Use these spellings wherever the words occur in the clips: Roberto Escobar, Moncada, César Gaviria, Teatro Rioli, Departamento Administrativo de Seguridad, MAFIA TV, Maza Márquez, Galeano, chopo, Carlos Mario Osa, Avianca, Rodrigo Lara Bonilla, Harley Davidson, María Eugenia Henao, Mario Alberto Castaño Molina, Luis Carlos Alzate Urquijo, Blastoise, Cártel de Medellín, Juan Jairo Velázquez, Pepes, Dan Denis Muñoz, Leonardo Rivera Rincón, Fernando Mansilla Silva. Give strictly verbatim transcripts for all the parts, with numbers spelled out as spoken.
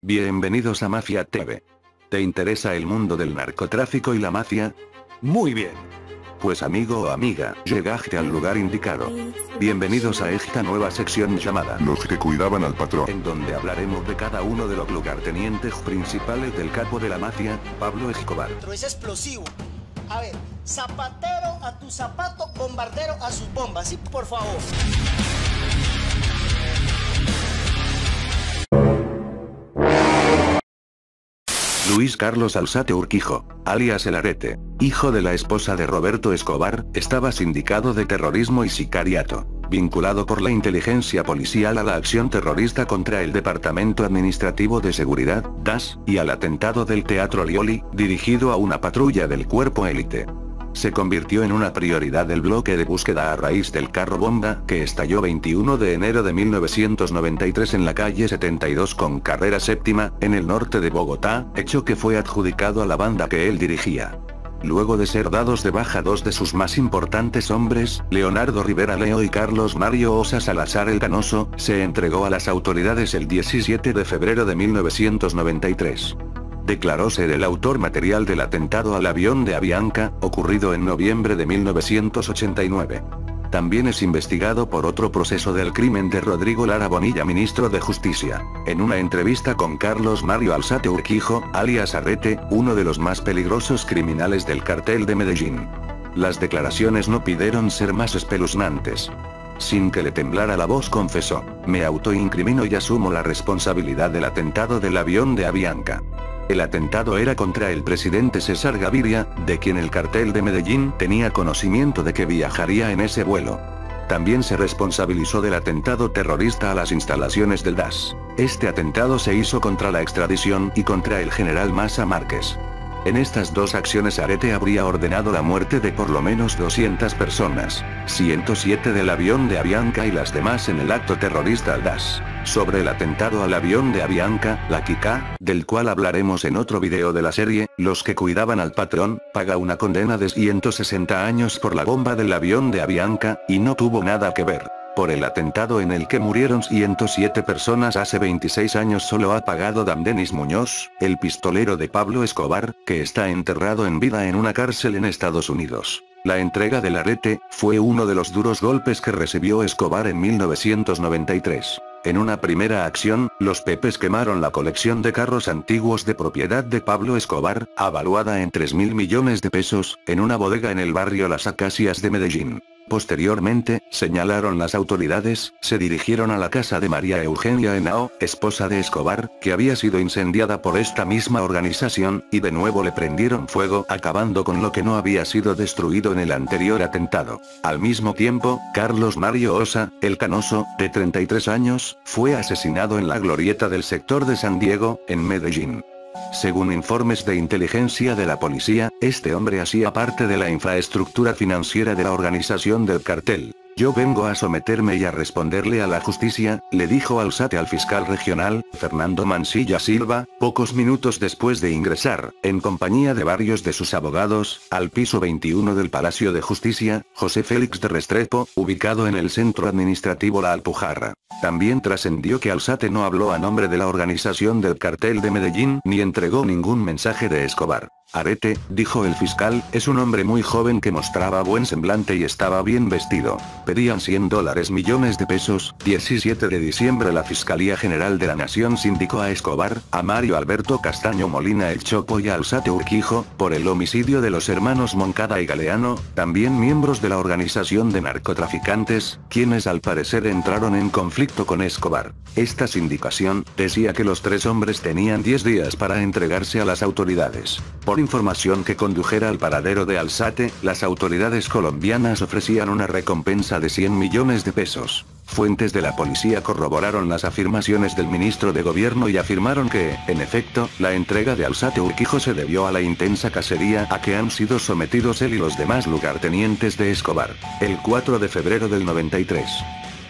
Bienvenidos a Mafia T V. ¿Te interesa el mundo del narcotráfico y la mafia? Muy bien. Pues amigo o amiga, llegaste al lugar indicado. Bienvenidos a esta nueva sección llamada Los que cuidaban al patrón, en donde hablaremos de cada uno de los lugartenientes principales del capo de la mafia, Pablo Escobar. Pero es explosivo. A ver, zapatero a tu zapato, bombardero a sus bombas, sí, por favor. Luis Carlos Alzate Urquijo, alias El Arete, hijo de la esposa de Roberto Escobar, estaba sindicado de terrorismo y sicariato, vinculado por la inteligencia policial a la acción terrorista contra el Departamento Administrativo de Seguridad, D A S, y al atentado del Teatro Rioli, dirigido a una patrulla del cuerpo élite. Se convirtió en una prioridad del bloque de búsqueda a raíz del carro bomba que estalló veintiuno de enero de mil novecientos noventa y tres en la calle setenta y dos con carrera séptima, en el norte de Bogotá, hecho que fue adjudicado a la banda que él dirigía. Luego de ser dados de baja dos de sus más importantes hombres, Leonardo Rivera Leo y Carlos Mario Osa Salazar el Canoso, se entregó a las autoridades el diecisiete de febrero de mil novecientos noventa y tres. Declaró ser el autor material del atentado al avión de Avianca, ocurrido en noviembre de mil novecientos ochenta y nueve. También es investigado por otro proceso del crimen de Rodrigo Lara Bonilla, ministro de Justicia. En una entrevista con Carlos Mario Alzate Urquijo, alias Arete, uno de los más peligrosos criminales del Cártel de Medellín. Las declaraciones no pidieron ser más espeluznantes. Sin que le temblara la voz confesó: "Me autoincrimino y asumo la responsabilidad del atentado del avión de Avianca. El atentado era contra el presidente César Gaviria, de quien el Cártel de Medellín tenía conocimiento de que viajaría en ese vuelo". También se responsabilizó del atentado terrorista a las instalaciones del D A S. Este atentado se hizo contra la extradición y contra el general Maza Márquez. En estas dos acciones Arete habría ordenado la muerte de por lo menos doscientas personas, ciento siete del avión de Avianca y las demás en el acto terrorista al D A S. Sobre el atentado al avión de Avianca, la Kika, del cual hablaremos en otro video de la serie, Los que cuidaban al patrón, paga una condena de ciento sesenta años por la bomba del avión de Avianca, y no tuvo nada que ver. Por el atentado en el que murieron ciento siete personas hace veintiséis años solo ha pagado Dan Denis Muñoz, el pistolero de Pablo Escobar, que está enterrado en vida en una cárcel en Estados Unidos. La entrega del Arete fue uno de los duros golpes que recibió Escobar en mil novecientos noventa y tres. En una primera acción, los Pepes quemaron la colección de carros antiguos de propiedad de Pablo Escobar, avaluada en tres mil millones de pesos, en una bodega en el barrio Las Acacias de Medellín. Posteriormente, señalaron las autoridades, se dirigieron a la casa de María Eugenia Henao, esposa de Escobar, que había sido incendiada por esta misma organización, y de nuevo le prendieron fuego, acabando con lo que no había sido destruido en el anterior atentado. Al mismo tiempo, Carlos Mario Osa, el Canoso, de treinta y tres años, fue asesinado en la glorieta del sector de San Diego, en Medellín. Según informes de inteligencia de la policía, este hombre hacía parte de la infraestructura financiera de la organización del cartel. "Yo vengo a someterme y a responderle a la justicia", le dijo Alzate al fiscal regional, Fernando Mansilla Silva, pocos minutos después de ingresar, en compañía de varios de sus abogados, al piso veintiuno del Palacio de Justicia, José Félix de Restrepo, ubicado en el centro administrativo La Alpujarra. También trascendió que Alzate no habló a nombre de la organización del Cártel de Medellín ni entregó ningún mensaje de Escobar. "Arete", dijo el fiscal, "es un hombre muy joven que mostraba buen semblante y estaba bien vestido. Pedían cien dólares millones de pesos". diecisiete de diciembre la Fiscalía General de la Nación sindicó a Escobar, a Mario Alberto Castaño Molina el Chopo y a Alzate Urquijo, por el homicidio de los hermanos Moncada y Galeano, también miembros de la organización de narcotraficantes, quienes al parecer entraron en conflicto con Escobar. Esta sindicación decía que los tres hombres tenían diez días para entregarse a las autoridades. Por información que condujera al paradero de Alzate, las autoridades colombianas ofrecían una recompensa de cien millones de pesos. Fuentes de la policía corroboraron las afirmaciones del ministro de Gobierno y afirmaron que, en efecto, la entrega de Alzate Urquijo se debió a la intensa cacería a que han sido sometidos él y los demás lugartenientes de Escobar. El cuatro de febrero del noventa y tres.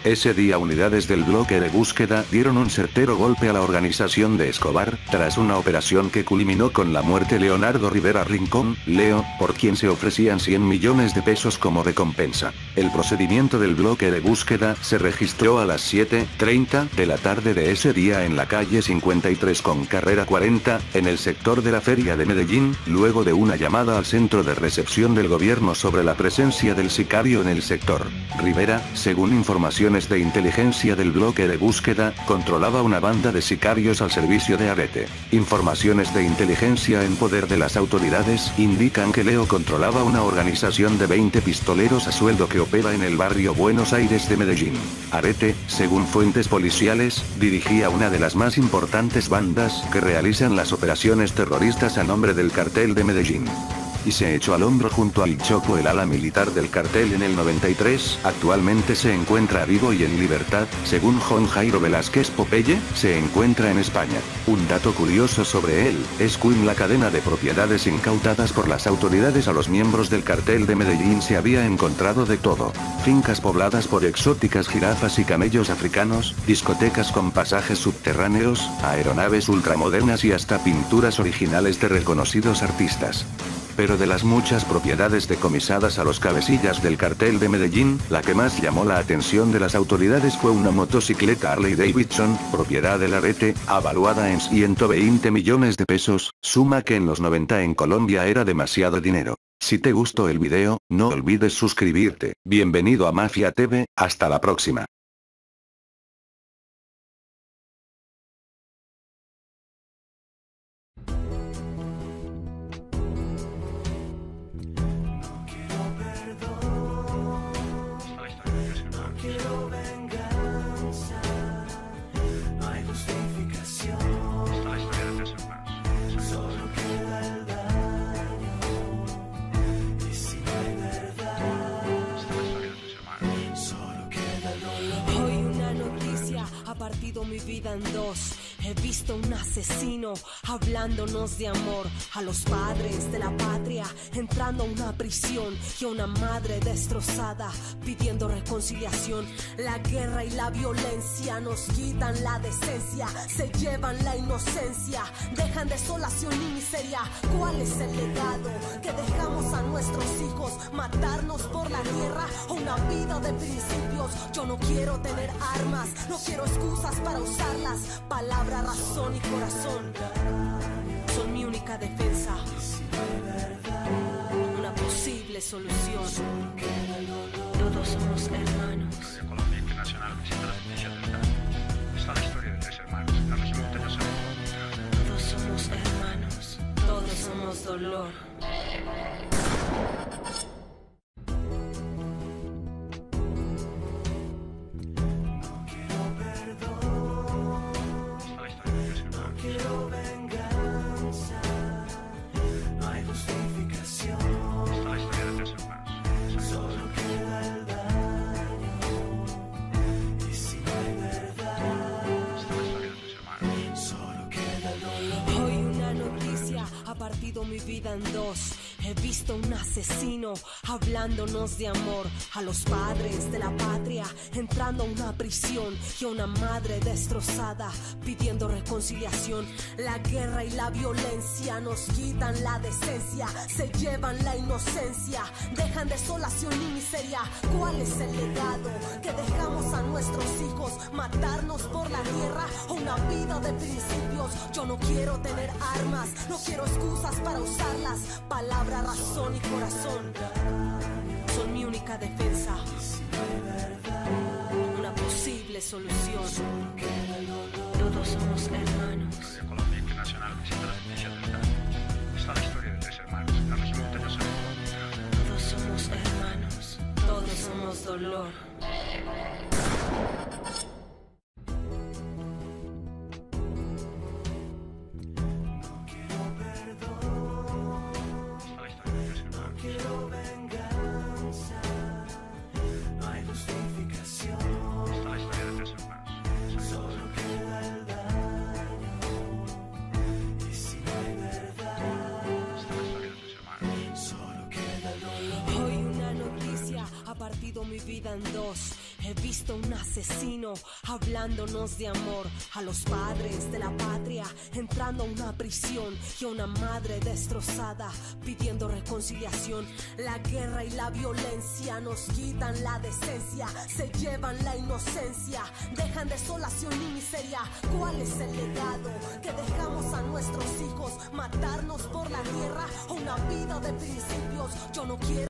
Ese día unidades del bloque de búsqueda dieron un certero golpe a la organización de Escobar, tras una operación que culminó con la muerte de Leonardo Rivera Rincón, Leo, por quien se ofrecían cien millones de pesos como recompensa. El procedimiento del bloque de búsqueda se registró a las siete y media de la tarde de ese día en la calle cincuenta y tres con carrera cuarenta, en el sector de la Feria de Medellín, luego de una llamada al centro de recepción del gobierno sobre la presencia del sicario en el sector. Rivera, según informaciones de inteligencia del bloque de búsqueda, controlaba una banda de sicarios al servicio de Arete. Informaciones de inteligencia en poder de las autoridades indican que Leo controlaba una organización de veinte pistoleros a sueldo que opera en el barrio Buenos Aires de Medellín. Arete, según fuentes policiales, dirigía una de las más importantes bandas que realizan las operaciones terroristas a nombre del Cártel de Medellín. Y se echó al hombro junto al Choco, el ala militar del cartel, en el noventa y tres, actualmente se encuentra vivo y en libertad, según Juan Jairo Velázquez. Popeye se encuentra en España. Un dato curioso sobre él, es que en la cadena de propiedades incautadas por las autoridades a los miembros del cartel de Medellín se había encontrado de todo: fincas pobladas por exóticas jirafas y camellos africanos, discotecas con pasajes subterráneos, aeronaves ultramodernas y hasta pinturas originales de reconocidos artistas. Pero de las muchas propiedades decomisadas a los cabecillas del cartel de Medellín, la que más llamó la atención de las autoridades fue una motocicleta Harley Davidson, propiedad del Arete, avaluada en ciento veinte millones de pesos, suma que en los noventa en Colombia era demasiado dinero. Si te gustó el video, no olvides suscribirte. Bienvenido a Mafia T V, hasta la próxima. Partido mi vida en dos. He visto un asesino hablándonos de amor, a los padres de la patria entrando a una prisión y a una madre destrozada pidiendo reconciliación. La guerra y la violencia nos quitan la decencia, se llevan la inocencia, dejan desolación y miseria. ¿Cuál es el legado que dejamos a nuestros hijos? ¿Matarnos por la guerra o una vida de principios? Yo no quiero tener armas, no quiero excusas para usarlas. Palabras, razón y corazón son mi única defensa, una posible solución. Todos somos hermanos. Radio Colombia Internacional visita las noticias del caso. Está la historia de tres hermanos en la región de la salud. Todos somos hermanos, todos somos dolor. Mi vida en dos. He visto un asesino hablándonos de amor, a los padres de la patria entrando a una prisión y a una madre destrozada pidiendo reconciliación. La guerra y la violencia nos quitan la decencia, se llevan la inocencia, dejan desolación y miseria. ¿Cuál es el legado que dejamos a nuestros hijos? ¿Matarnos por la guerra o una vida de principios? Yo no quiero tener armas, no quiero excusas para usarlas. Palabras, razón y corazón son mi única defensa, una posible solución. Todos somos hermanos. Radio Colombia Internacional visita las noticias del caso. Está la historia de tres hermanos en la región de los Andes. Todos somos hermanos, todos somos dolor. Partido mi vida en dos. He visto un asesino hablándonos de amor, a los padres de la patria entrando a una prisión y a una madre destrozada pidiendo reconciliación. La guerra y la violencia nos quitan la decencia, se llevan la inocencia, dejan desolación y miseria. ¿Cuál es el legado que dejamos a nuestros hijos? ¿Matarnos por la tierra o una vida de principios? Yo no quiero